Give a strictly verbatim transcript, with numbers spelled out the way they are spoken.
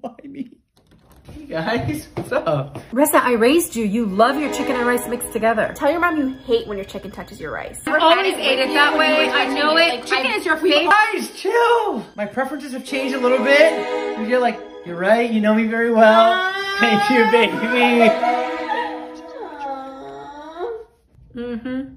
Why me? Hey guys, what's up? Ressa, I raised you. You love your chicken and rice mixed together. Tell your mom you hate when your chicken touches your rice. I always ate it that way. I know it. Like, chicken I, is your favorite. Guys, chill. My preferences have changed a little bit. You're like, you're right. You know me very well. Uh, Thank you, baby. Uh, mm-hmm.